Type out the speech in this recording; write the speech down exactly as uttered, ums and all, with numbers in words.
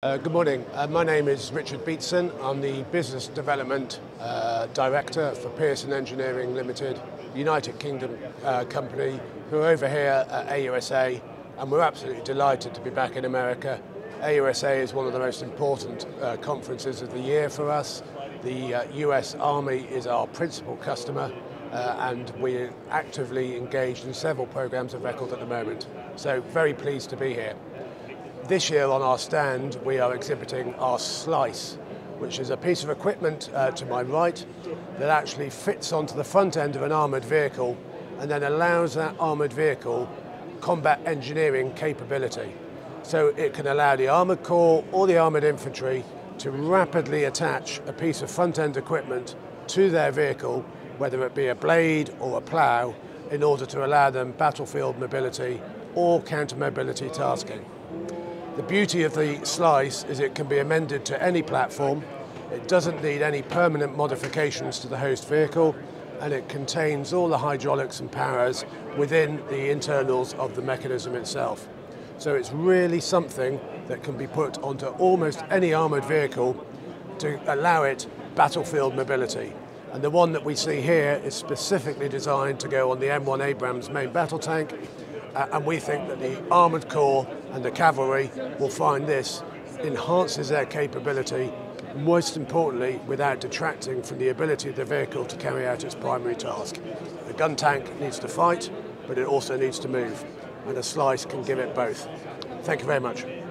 Uh, good morning. Uh, my name is Richard Beatson. I'm the Business Development uh, Director for Pearson Engineering Limited, United Kingdom uh, company, who are over here at A U S A, and we're absolutely delighted to be back in America. A U S A is one of the most important uh, conferences of the year for us. The uh, U S Army is our principal customer, uh, and we're actively engaged in several programs of record at the moment. So very pleased to be here. This year on our stand, we are exhibiting our SLICE, which is a piece of equipment uh, to my right that actually fits onto the front end of an armoured vehicle and then allows that armoured vehicle combat engineering capability. So it can allow the armoured corps or the armoured infantry to rapidly attach a piece of front end equipment to their vehicle, whether it be a blade or a plough, in order to allow them battlefield mobility or counter mobility tasking. The beauty of the SLICE is it can be amended to any platform, it doesn't need any permanent modifications to the host vehicle, and it contains all the hydraulics and powers within the internals of the mechanism itself. So it's really something that can be put onto almost any armoured vehicle to allow it battlefield mobility. And the one that we see here is specifically designed to go on the M one Abrams main battle tank, Uh, and we think that the armoured corps and the cavalry will find this enhances their capability, most importantly without detracting from the ability of the vehicle to carry out its primary task. The gun tank needs to fight, but it also needs to move, and a SLICE can give it both. Thank you very much.